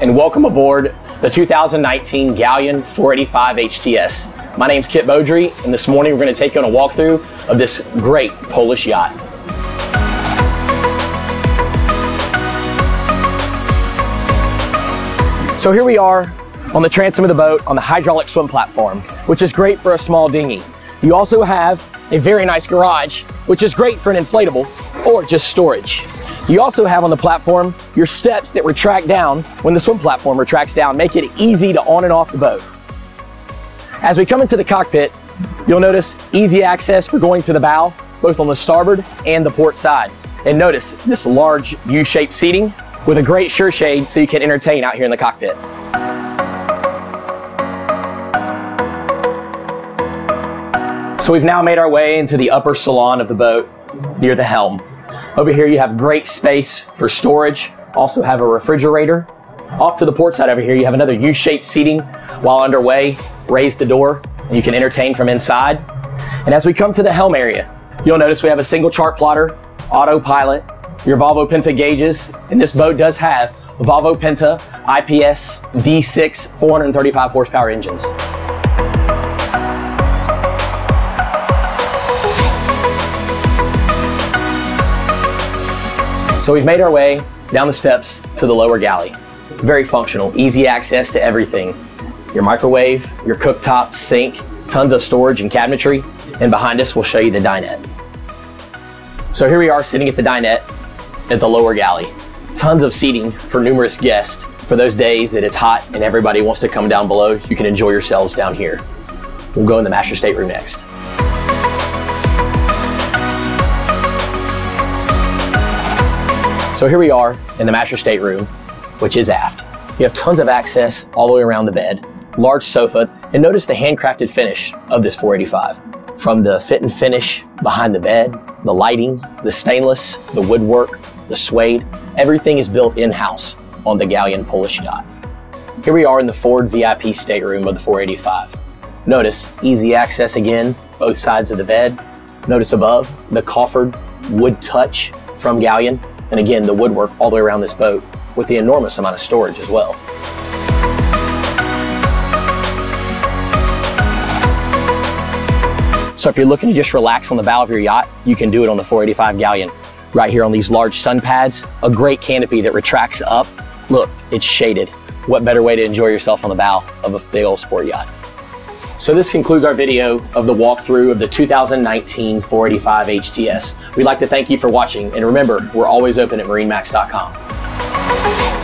and welcome aboard the 2019 Galeon 485 HTS. My name's Kit Beaudry, and this morning we're going to take you on a walkthrough of this great Polish yacht. So here we are on the transom of the boat on the hydraulic swim platform, which is great for a small dinghy. You also have a very nice garage, which is great for an inflatable or just storage. You also have on the platform your steps that retract down when the swim platform retracts down, make it easy to on and off the boat. As we come into the cockpit, you'll notice easy access for going to the bow, both on the starboard and the port side. And notice this large U-shaped seating with a great sure shade so you can entertain out here in the cockpit. So we've now made our way into the upper salon of the boat near the helm. Over here you have great space for storage, also have a refrigerator. Off to the port side over here you have another U-shaped seating. While underway, raise the door and you can entertain from inside. And as we come to the helm area, you'll notice we have a single chart plotter, autopilot, your Volvo Penta gauges, and this boat does have Volvo Penta IPS D6 435 horsepower engines. So we've made our way down the steps to the lower galley. Very functional, easy access to everything. Your microwave, your cooktop, sink, tons of storage and cabinetry, and behind us we'll show you the dinette. So here we are sitting at the dinette at the lower galley. Tons of seating for numerous guests. For those days that it's hot and everybody wants to come down below, you can enjoy yourselves down here. We'll go in the master stateroom next. So here we are in the master stateroom, which is aft. You have tons of access all the way around the bed, large sofa, and notice the handcrafted finish of this 485. From the fit and finish behind the bed, the lighting, the stainless, the woodwork, the suede, everything is built in-house on the Galeon Polish yacht. Here we are in the forward VIP stateroom of the 485. Notice easy access again, both sides of the bed. Notice above the coffered wood touch from Galeon. And again, the woodwork all the way around this boat with the enormous amount of storage as well. So if you're looking to just relax on the bow of your yacht, you can do it on the 485 Galeon. Right here on these large sun pads, a great canopy that retracts up. Look, it's shaded. What better way to enjoy yourself on the bow of a big old sport yacht? So this concludes our video of the walkthrough of the 2019 485 HTS. We'd like to thank you for watching, and remember, we're always open at marinemax.com.